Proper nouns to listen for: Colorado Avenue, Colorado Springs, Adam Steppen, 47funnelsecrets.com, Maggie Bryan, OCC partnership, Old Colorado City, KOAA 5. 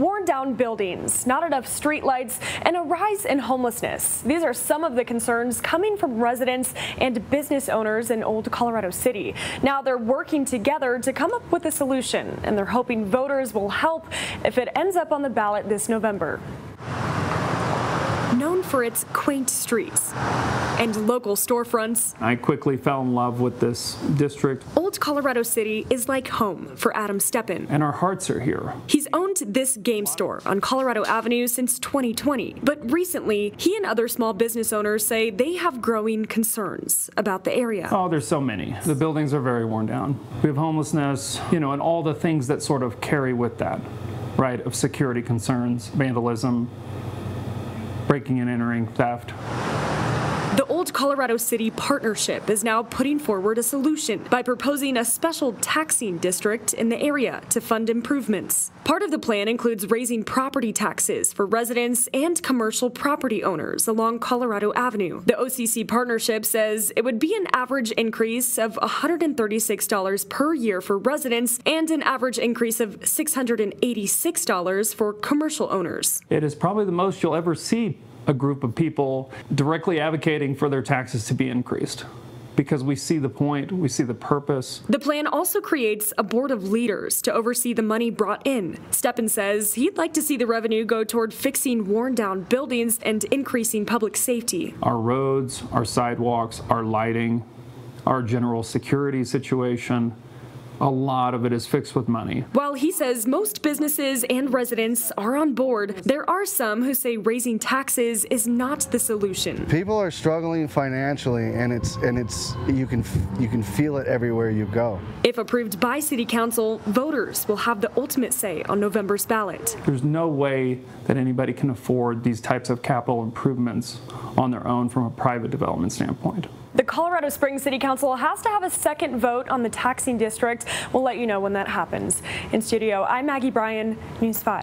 worn down buildings, not enough streetlights, and a rise in homelessness. These are some of the concerns coming from residents and business owners in Old Colorado City. Now they're working together to come up with a solution, and they're hoping voters will help if it ends up on the ballot this November. Known for its quaint streets and local storefronts, I quickly fell in love with this district. Old Colorado City is like home for Adam Steppen. And our hearts are here. He's owned this game store on Colorado Avenue since 2020. But recently, he and other small business owners say they have growing concerns about the area. Oh, there's so many. The buildings are very worn down. We have homelessness, and all the things that sort of carry with that, right, of security concerns, vandalism, breaking and entering, theft. The Old Colorado City partnership is now putting forward a solution by proposing a special taxing district in the area to fund improvements. Part of the plan includes raising property taxes for residents and commercial property owners along Colorado Avenue. The OCC partnership says it would be an average increase of $136 per year for residents and an average increase of $686 for commercial owners. It is probably the most you'll ever see a group of people directly advocating for their taxes to be increased, because we see the point, we see the purpose. The plan also creates a board of leaders to oversee the money brought in. Steppen says he'd like to see the revenue go toward fixing worn down buildings and increasing public safety. Our roads, our sidewalks, our lighting, our general security situation, a lot of it is fixed with money. While he says most businesses and residents are on board, there are some who say raising taxes is not the solution. People are struggling financially, and it's you can feel it everywhere you go. If approved by City Council, voters will have the ultimate say on November's ballot. There's no way that anybody can afford these types of capital improvements on their own from a private development standpoint. The Colorado Springs City Council has to have a second vote on the taxing district. We'll let you know when that happens. In studio, I'm Maggie Bryan, News 5.